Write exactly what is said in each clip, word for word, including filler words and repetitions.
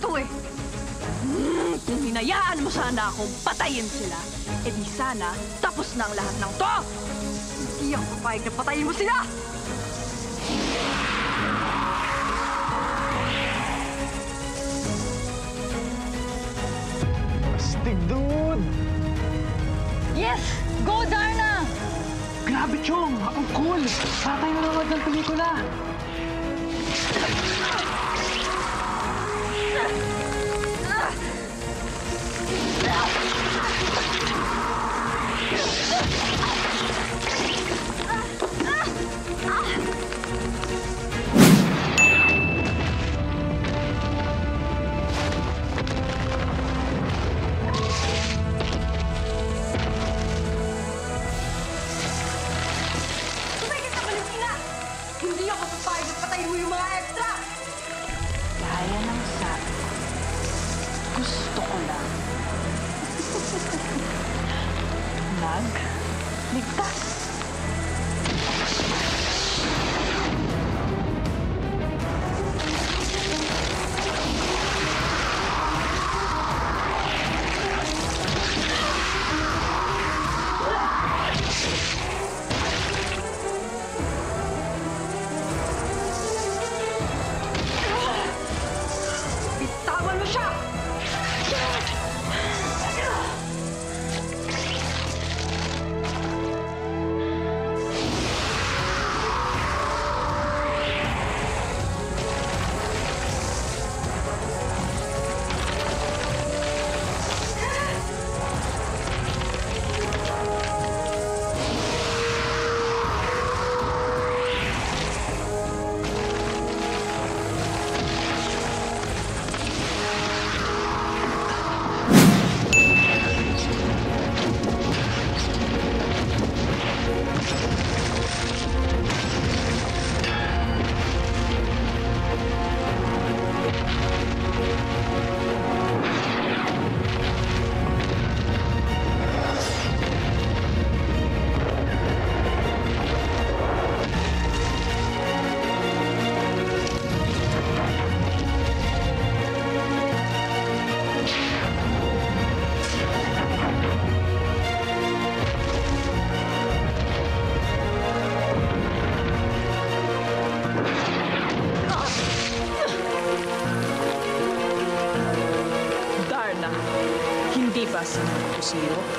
to eh. Kung hinayaan mo sana akong patayin sila, eh di sana tapos na ang lahat ng to! Hindi ako papayag na patayin mo sila! Astig, dude! Yes! Go, Darna! Grabe, Chong! Ang cool! Patay na naman ng pelikula!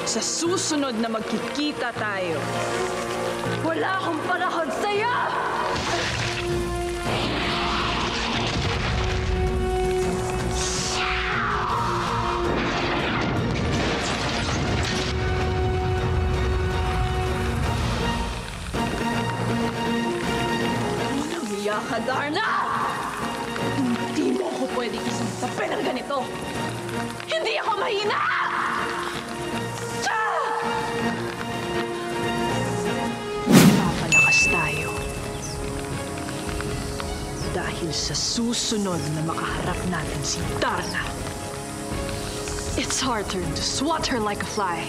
Sa susunod na magkikita tayo, wala akong panahon sa'yo! Anong hiya ka, Darna? Hindi mo ako pwede isang-sapin ng ganito! Hindi ako mahina! Dahil sa susunod na makaharap natin si Darna, it's harder to swat her like a fly.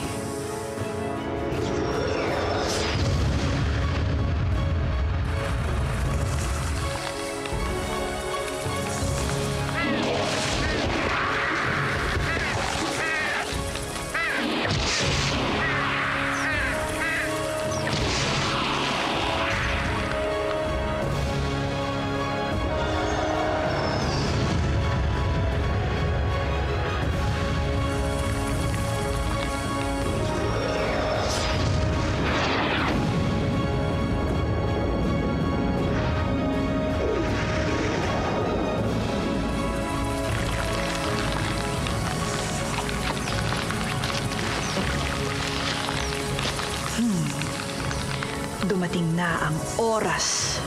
Dumating na ang oras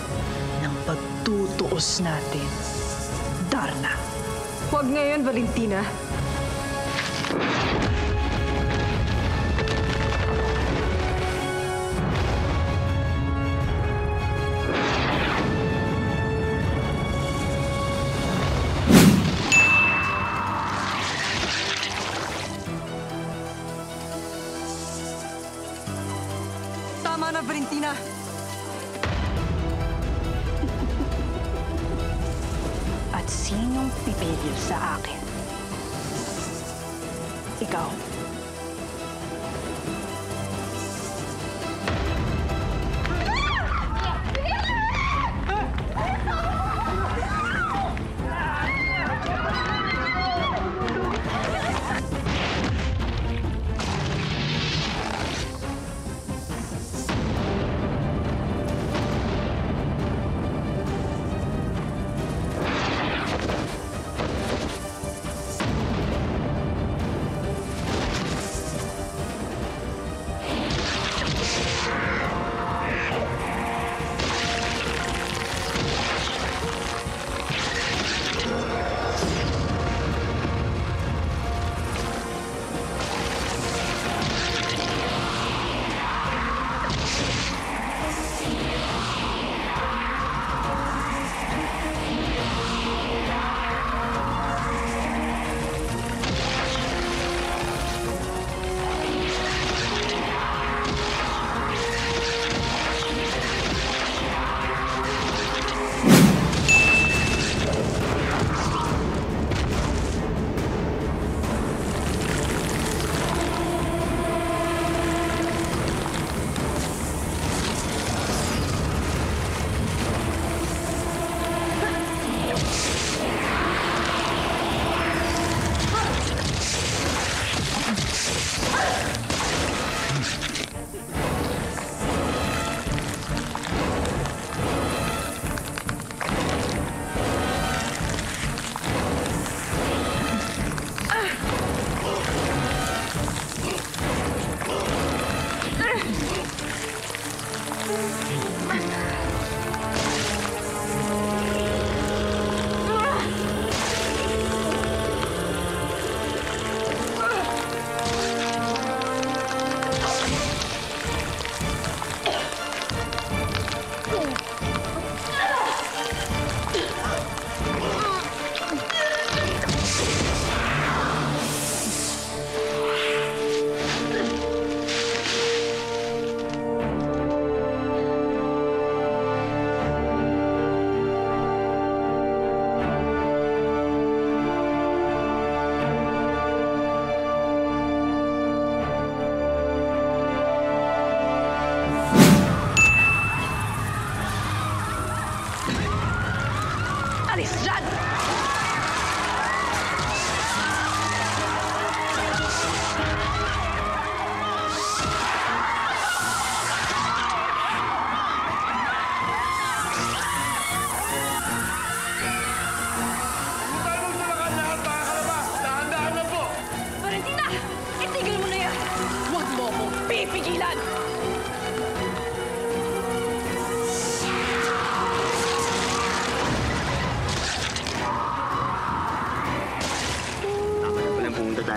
ng pagtutuos natin, Darna. Huwag ngayon, Valentina. Valentina! At sinong pipigil sa akin? Ikaw.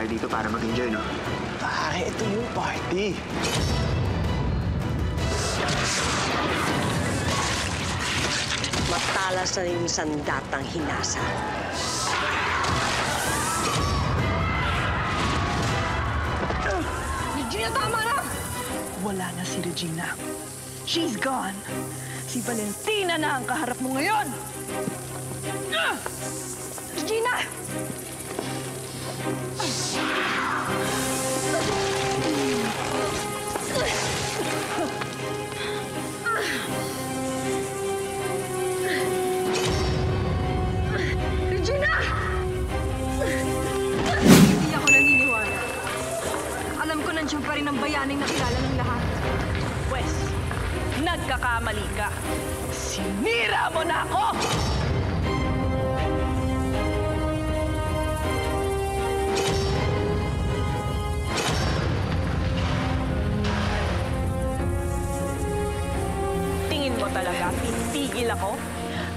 Dito para mag-enjoy, no? Pare, ito yung party! Matalas na yung sandatang hinasa. Regina, tama na! Wala na si Regina. She's gone. Si Valentina na ang kaharap mo ngayon! Regina! Bayaning nakilala ng lahat. Wes, nagkakamali ka. Sinira mo na ako! Tingin mo talaga, titigil ako?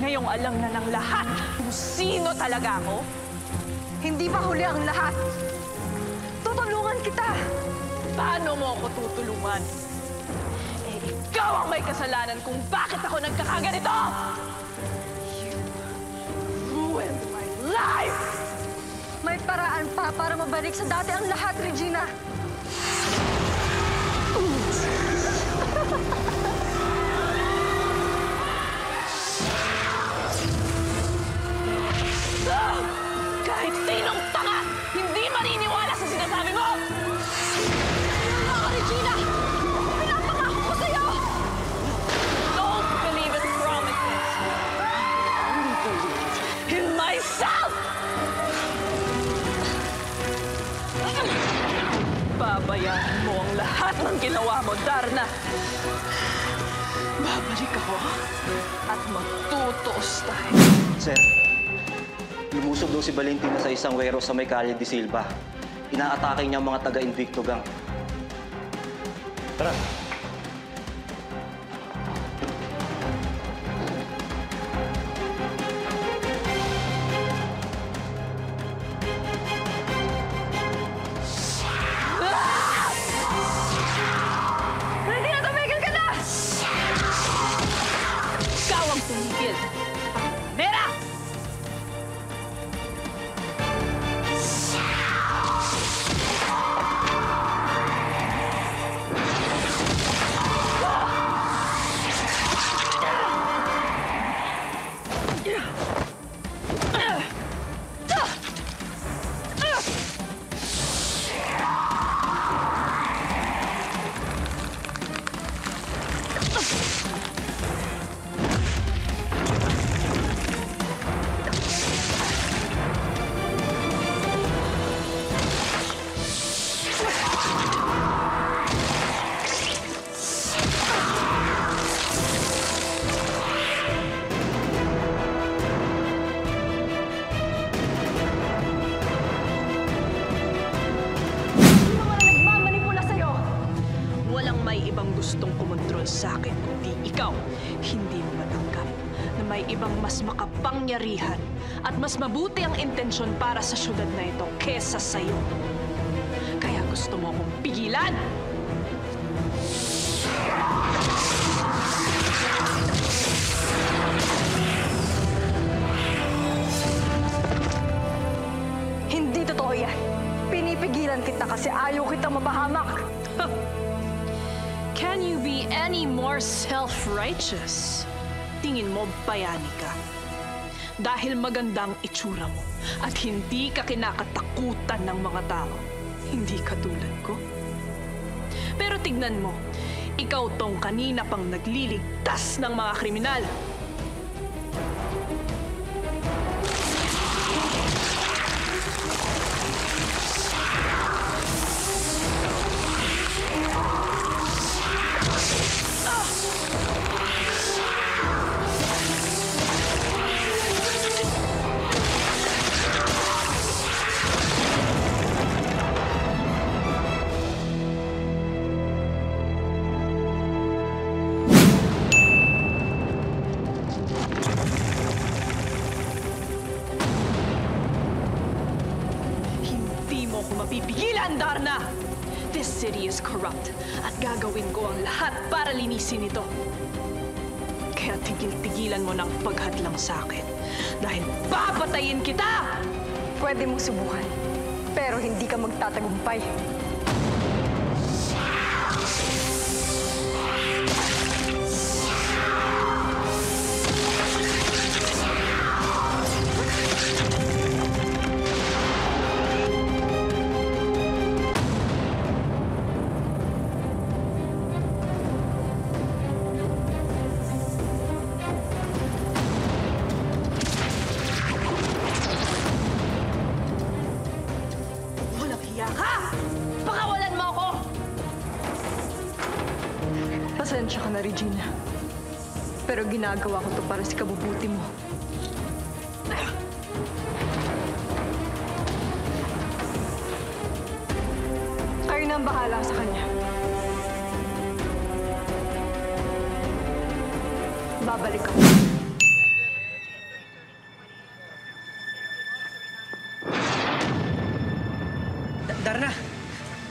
Ngayong alam na ng lahat kung sino talaga ako? Hindi ba huli ang lahat? Tutulungan kita! Paano mo ako tutulungan? Eh, ikaw ang may kasalanan kung bakit ako nagkakaganito! You ruined my life! May paraan pa para mabalik sa dati ang lahat, Regina! ginawa mo, Darna. Babalik ako at magtutuos tayo. Sir, lumusob daw si Valentina sa isang wero sa Maykale di Silva. Inaatake niya ang mga taga-invictogang. Tara. Gustong kumontrol sa akin, kundi ikaw. Hindi mo matanggap na may ibang mas makapangyarihan at mas mabuti ang intensyon para sa syudad na ito kesa sa'yo. Kaya gusto mo akong pigilan! Hindi totoo yan. Pinipigilan kita kasi ayaw kitang mapahamak. Can you be any more self-righteous? Tingin mo, bayani ka. Dahil maganda ang itsura mo at hindi ka kinakatakutan ng mga tao. Hindi katulad ko. Pero tignan mo, ikaw tong kanina pang nagliligtas ng mga kriminal. Mapipigilan, Darna! This city is corrupt at gagawin ko ang lahat para linisin ito. Kaya tigil-tigilan mo ng paghadlang sa akin dahil papatayin kita! Pwede mong subukan, pero hindi ka magtatagumpay. Pasensya ka na, Regina. Pero ginagawa ko to para sa kabubuti mo. Kayo na ang bahala sa kanya. Babalik ako. Darna!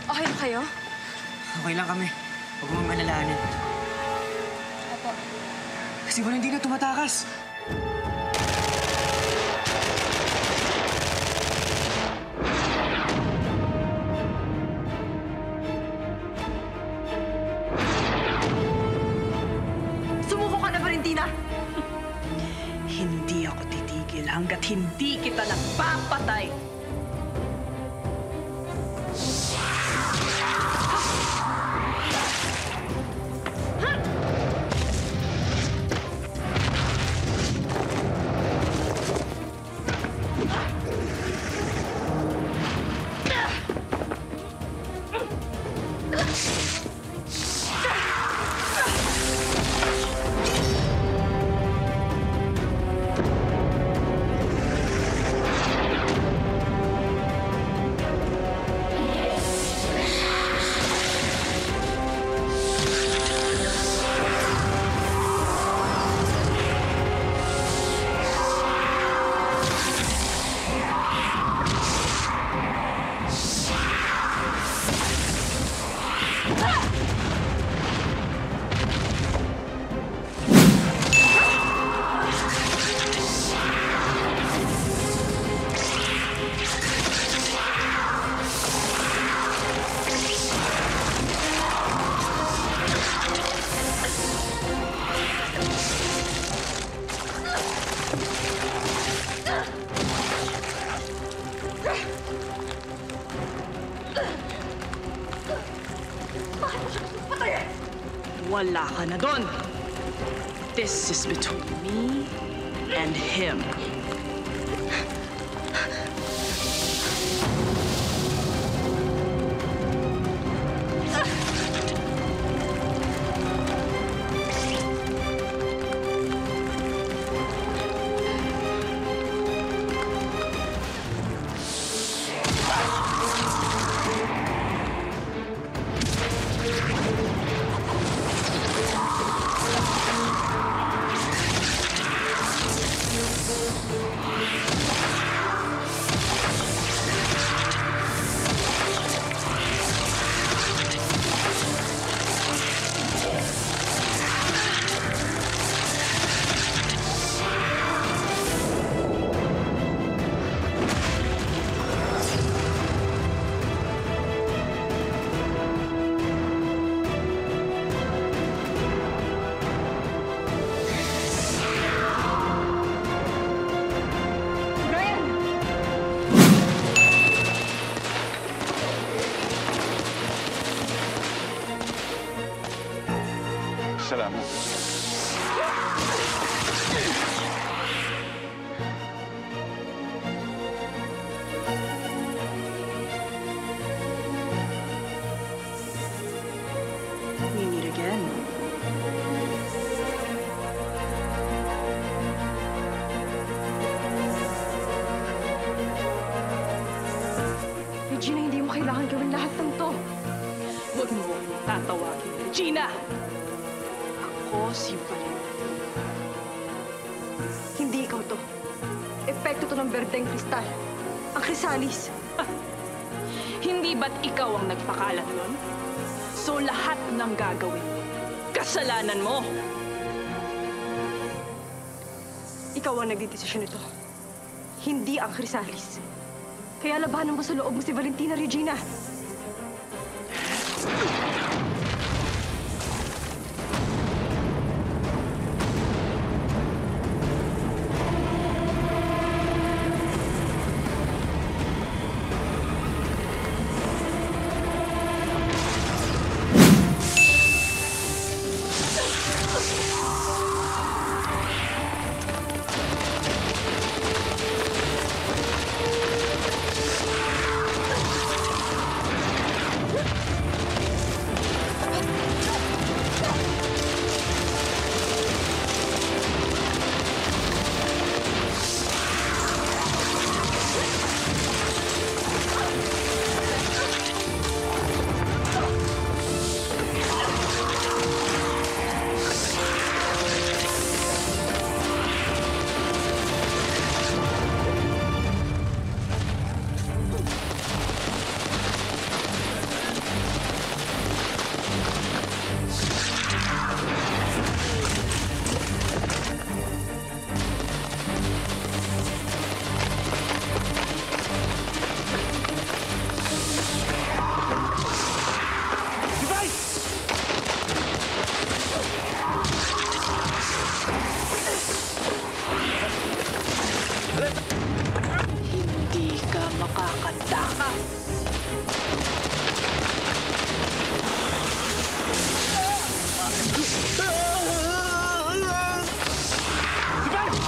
Okay na kayo? Okay lang kami. Huwag mong malalahanin. Apo. Si Valentina tumatakas. Sumuko ka na, Valentina! Hindi ako titigil hanggat hindi kita nagpapatay. Wala ka na doon. This is between me and him. Salamat. We meet again. Regina, hindi mo kailangan gawin lahat ng to. Huwag mo tatawagin, Regina! Ako si Valentina. Hindi ikaw to. Epekto to ng berdeng kristal. Ang chrysalis. Hindi ba't ikaw ang nagpakalat nun? So lahat ng gagawin, kasalanan mo. Ikaw ang nagdidesisyon ito. Hindi ang chrysalis. Kaya labanan mo sa loob mo si Valentina, Regina.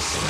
Come on!